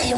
Я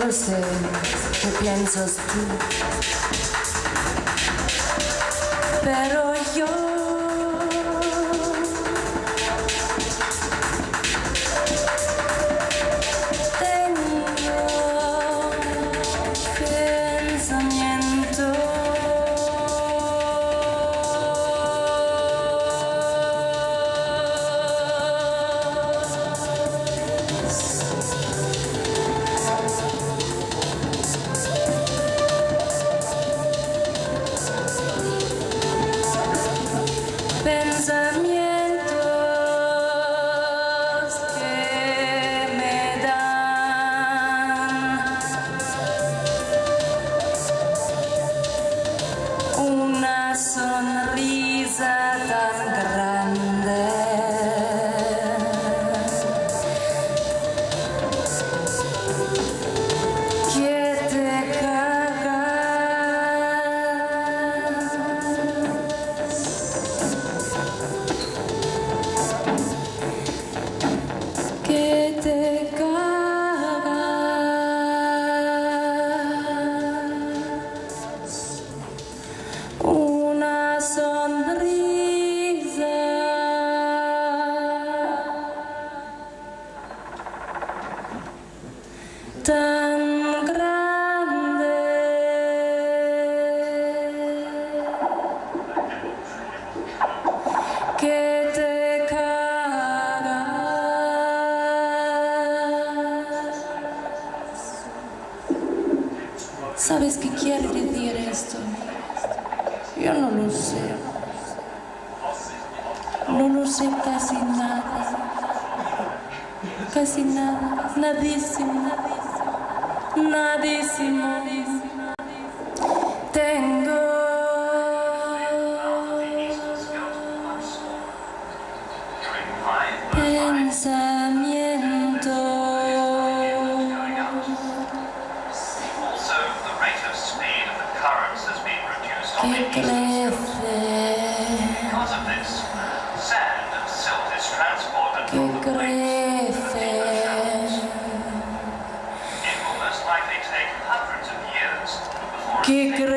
Беларуси укрепляемся с перою. ¿Sabes qué quiere decir esto? Yo no lo sé. No lo sé casi nada. Casi nada. Nadísimo. Nadísimo. Tengo pensamiento. Que crece, que crece. Thank you.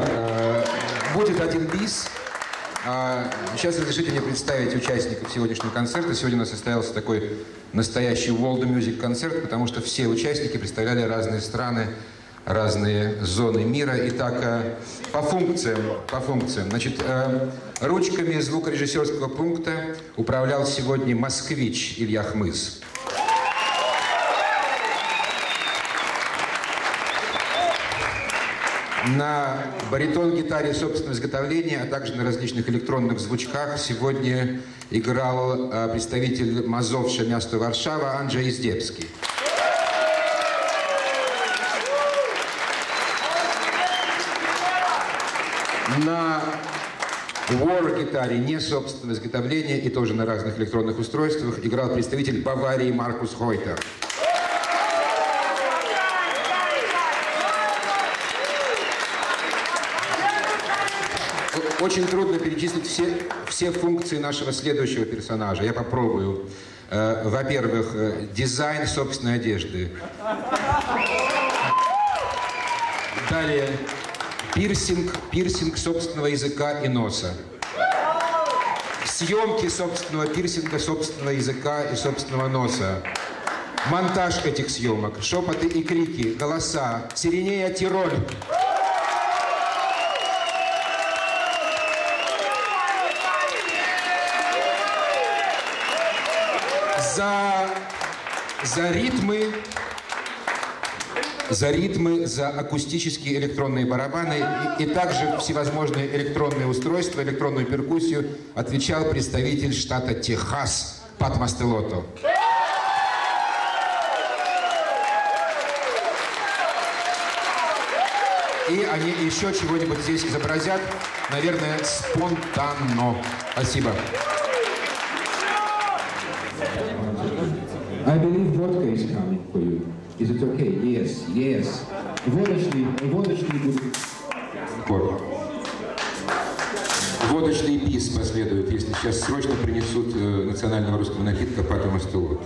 так, будет один бис. Сейчас разрешите мне представить участников сегодняшнего концерта. Сегодня у нас состоялся такой настоящий World Music концерт, потому что все участники представляли разные страны, разные зоны мира. Итак, по функциям. Значит, ручками звукорежиссерского пункта управлял сегодня москвич Илья Хмыс. На баритон-гитаре собственного изготовления, а также на различных электронных звучках сегодня играл представитель Мазовша място Варшава Анджей Издебский. На вор-гитаре не собственного изготовления и тоже на разных электронных устройствах играл представитель Баварии Маркус Ройтер. Очень трудно перечислить все функции нашего следующего персонажа. Я попробую. Во-первых, дизайн собственной одежды. Далее, пирсинг собственного языка и носа. Съемки собственного пирсинга, собственного языка и собственного носа. Монтаж этих съемок, шепоты и крики, голоса. Сиринея, Тироль. За ритмы, за акустические электронные барабаны и также всевозможные электронные устройства, электронную перкуссию отвечал представитель штата Техас Pat Mastelotto. И они еще чего-нибудь здесь изобразят, наверное, спонтанно. Спасибо. I believe vodka is coming for you. Is it okay? Yes, yes. Водочный будет. Водочный бис последует, если сейчас срочно принесут национального русского напитка Пату Мастелотто.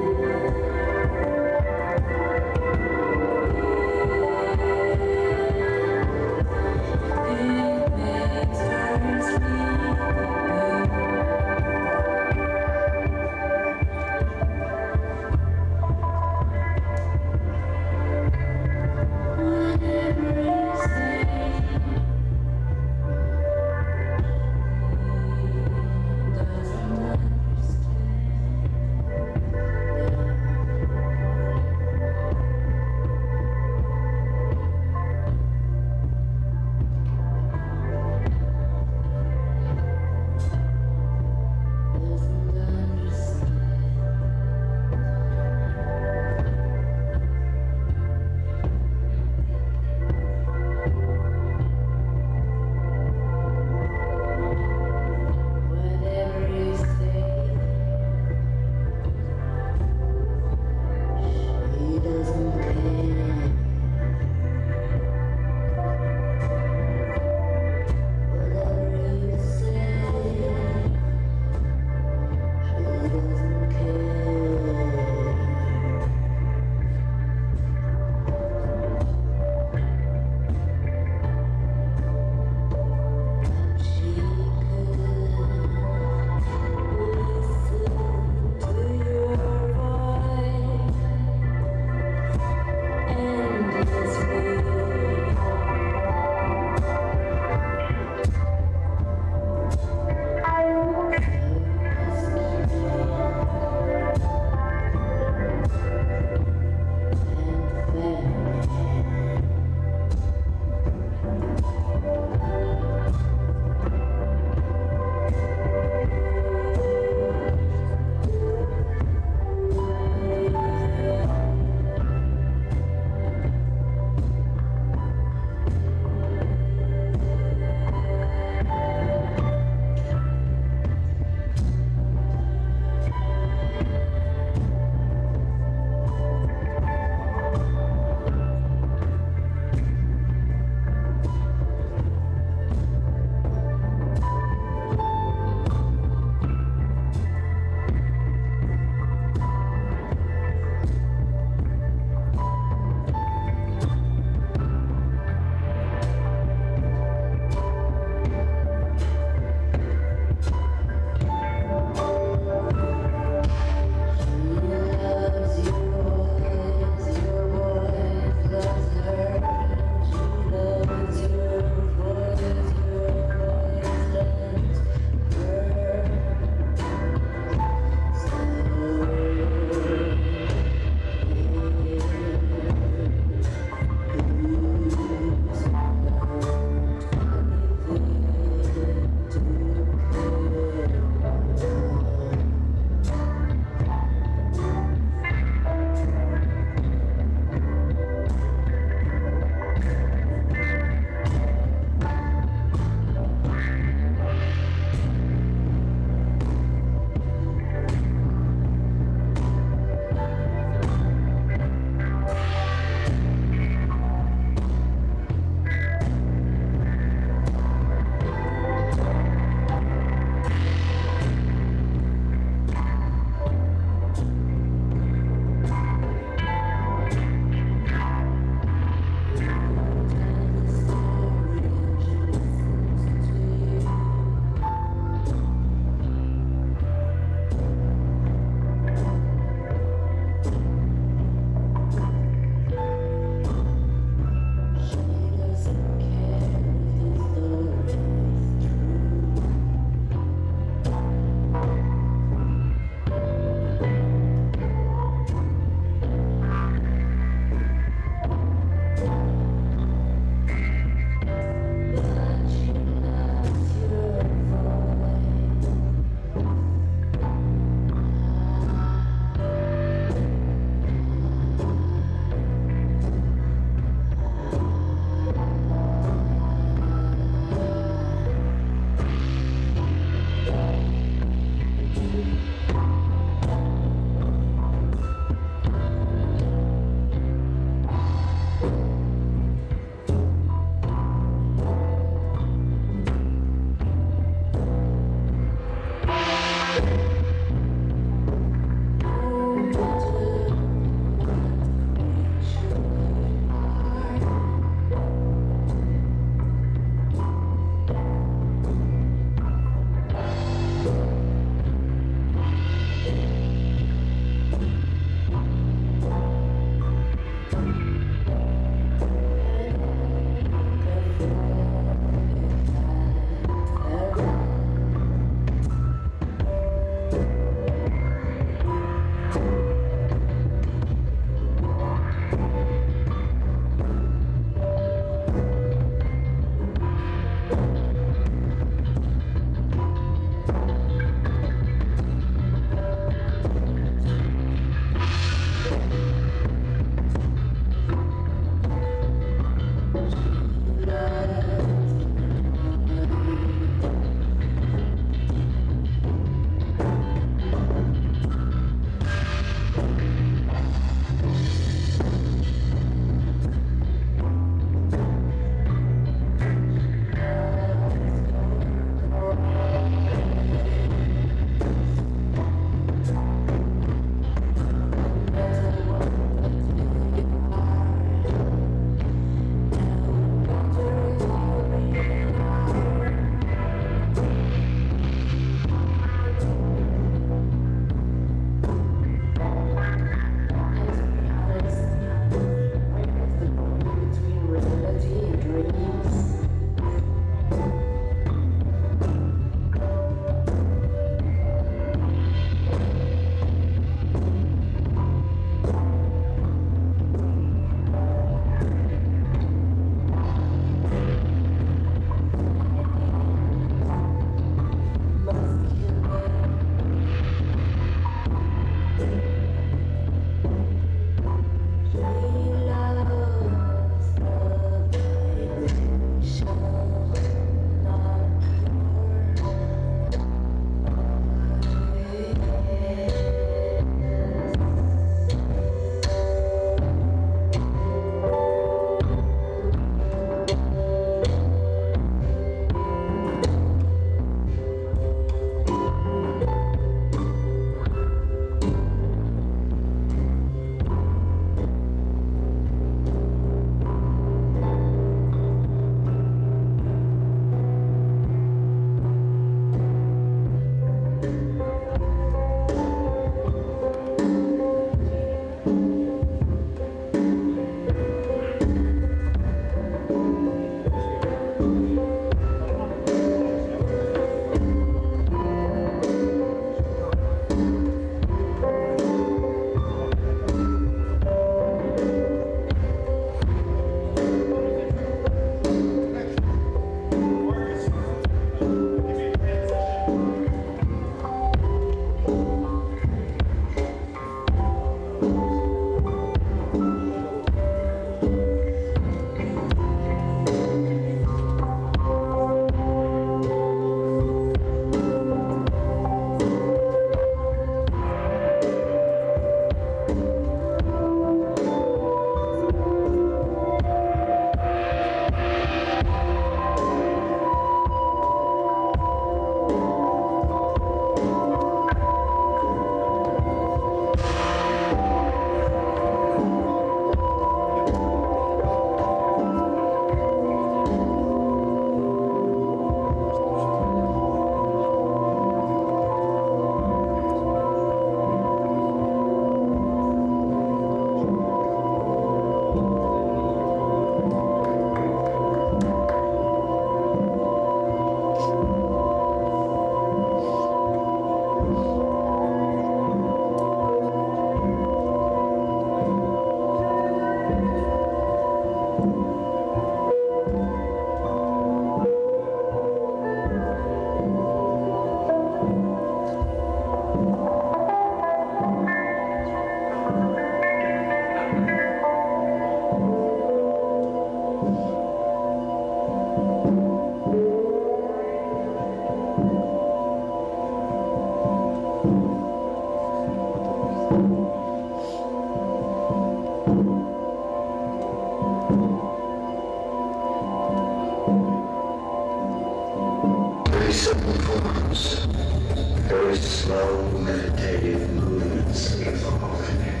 slow meditative movements is all connected.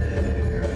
Very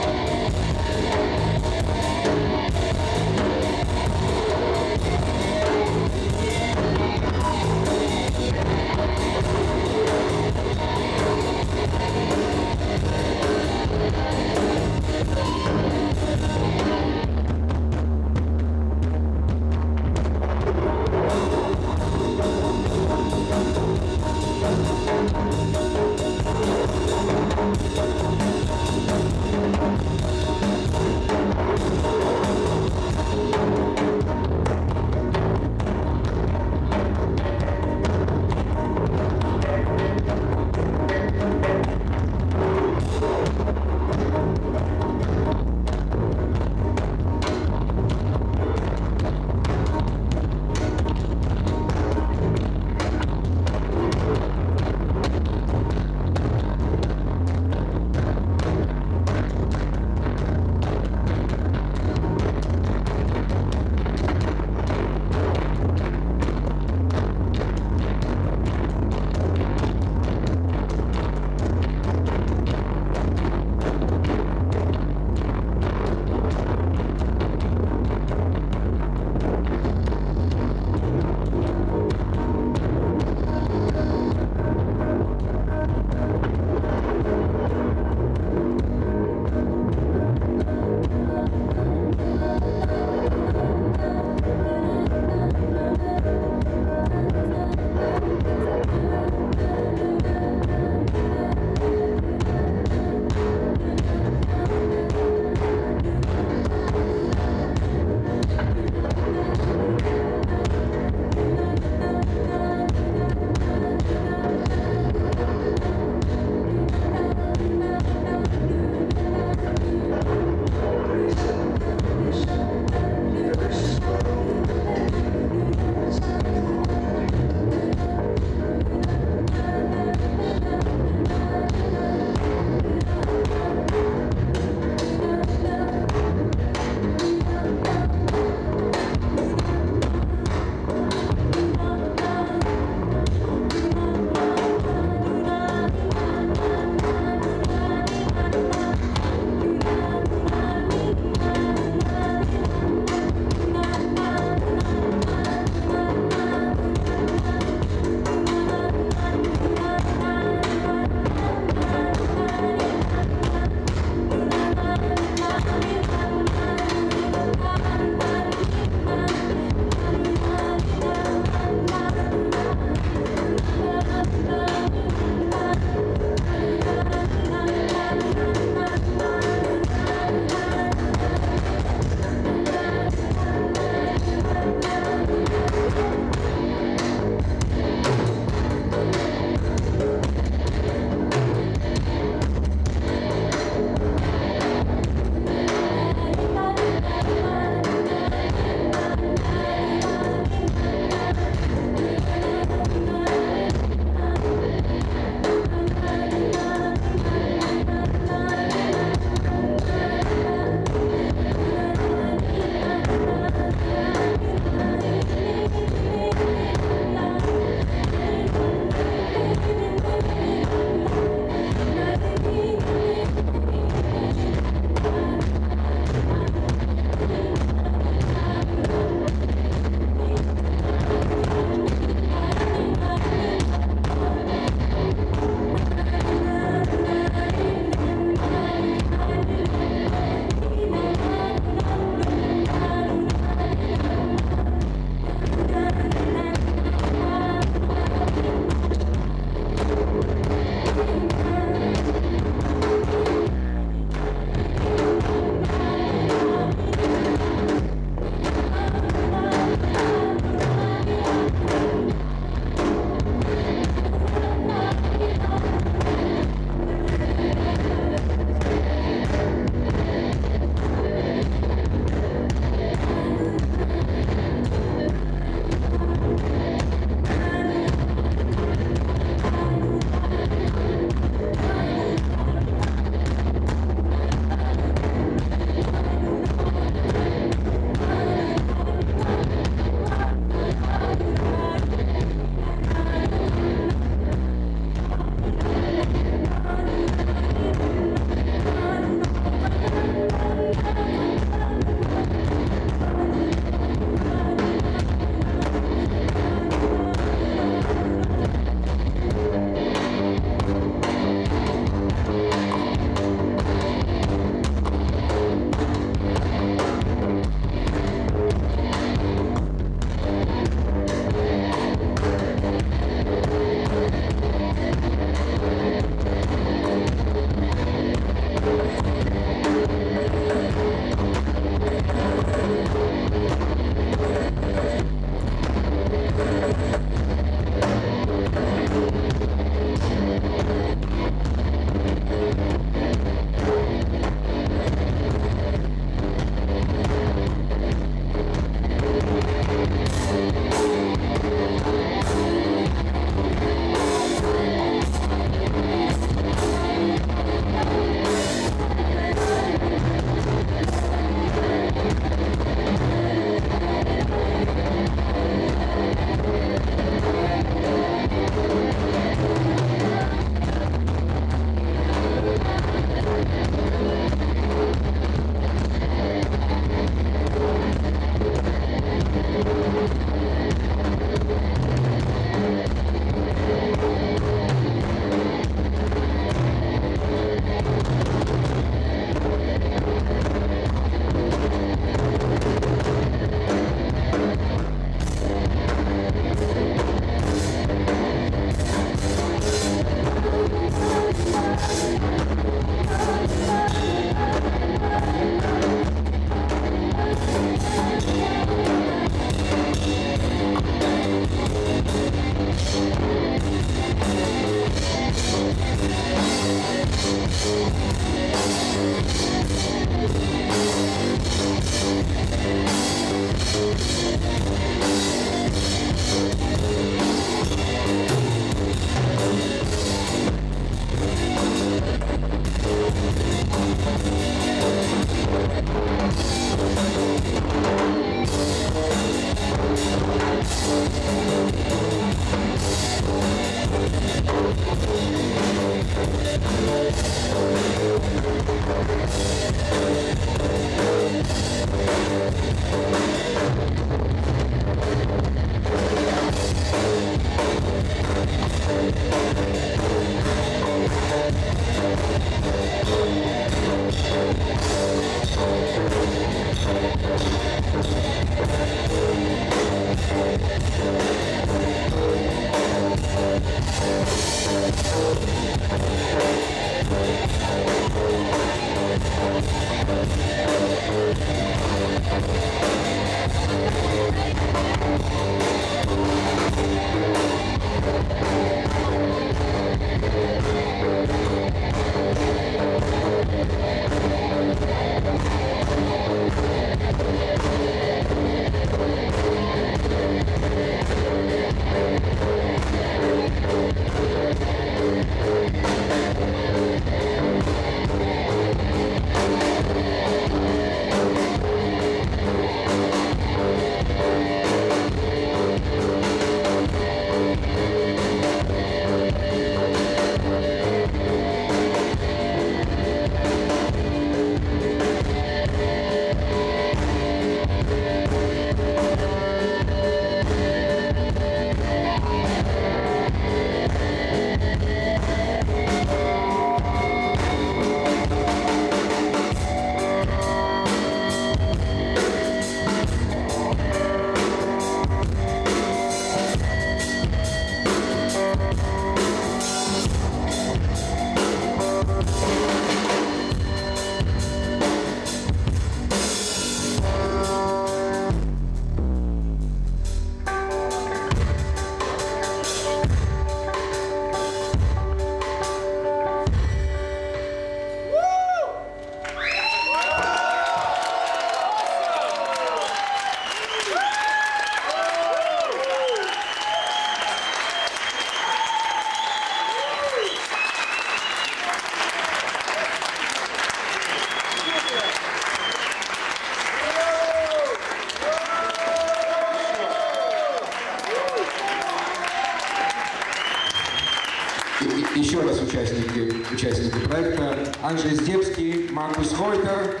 Еще раз участники проекта: Андрей Издебский, Маркус Ройтер,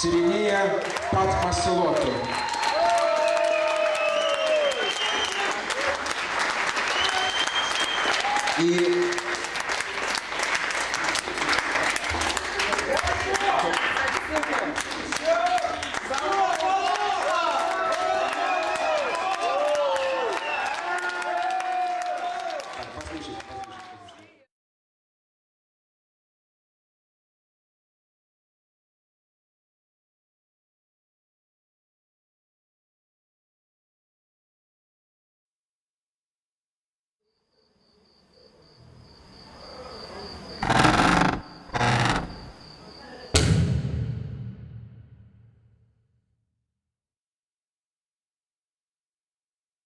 Сиринея, Pat Mastelotto. И так, послушайте.